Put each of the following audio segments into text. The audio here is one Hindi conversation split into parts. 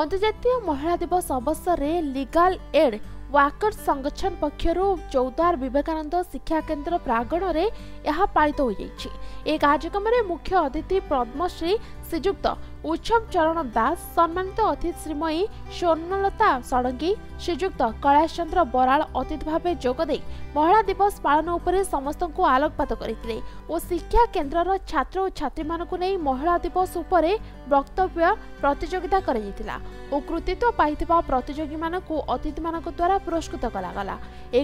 अंतर्राष्ट्रीय महिला दिवस अवसर में लीगल एड वाक़र संगठन पक्षरू चौदार विवेकानंद शिक्षा केन्द्र प्रांगण में यह पालित हो जाएगी। कार्यक्रम में मुख्य अतिथि पद्मश्री श्रीजुक्त उत्सव चरण दास, सम्मानित अतिथि श्रीमयी स्वर्णलता षडंगी, श्रीजुक्त कैलाश चंद्र बराल अतिथि भाव जोगदे महिला दिवस पालन उपर समस्त को आलोकपात करते और शिक्षा केन्द्र छात्र और छात्री मानक नहीं महिला दिवस उपर वक्तव्य प्रतिजोगिता और कृतित्व पाई प्रतिजोगी मानक अतिथि मान द्वारा पुरस्कृत कला।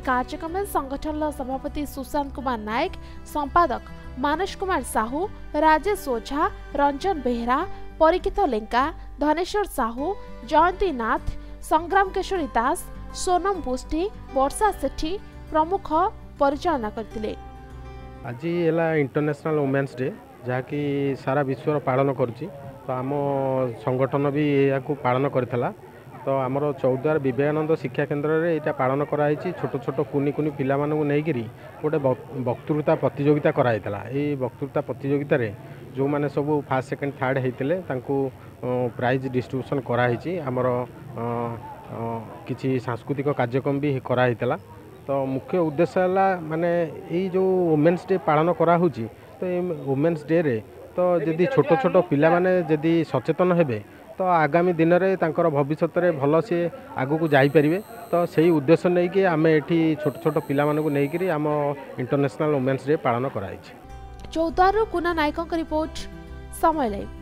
कार्यक्रम में संगठन सभापति सुशांत कुमार नायक, संपादक मानस कुमार साहू, राजेश ओझा, रंजन बेहरा, परिकित ले, धनेश्वर साहू, जयंती नाथ, संग्राम केशोरी दास, सोनम पुष्टी, वर्षा सेठी प्रमुख परिचालना करथिले। आज है इंटरनेशनल वुमेन्स डे जहाँकि सारा विश्व पालन करुच्ची तो आम संगठन भी या पालन करथिला। तो आमर चौदार विवेकानंद शिक्षा केन्द्र में यहाँ पालन कराई छोट छोट कुनी कुनी पिला मानू नहींक्री गोटे वक्तृता प्रतियोगिता कराई था। ये वक्तृता प्रतियोगिता रे जो मैंने सब फास्ट सेकेंड थर्ड होते प्राइज डिस्ट्रीब्यूशन कराई। आमर किसी सांस्कृतिक कार्यक्रम भी कराई था। तो मुख्य उद्देश्य है माने ये जो वुमेन्स डे पालन कराऊ तो ये वुमेन्स डे रे तो जदि छोट छोट पिला माने जदि सचेतन हेबे तो आगामी दिन में तांकर भविष्य में भल सी आगक जापरें। तो सही उद्देश्य नहीं कि आम एटी छोट छोट पिला मानू नहींक्री आम इंटरनेशनल वुमेन्स डे पालन कराई। चौदारू कुना नायकों की रिपोर्ट समय लाइव।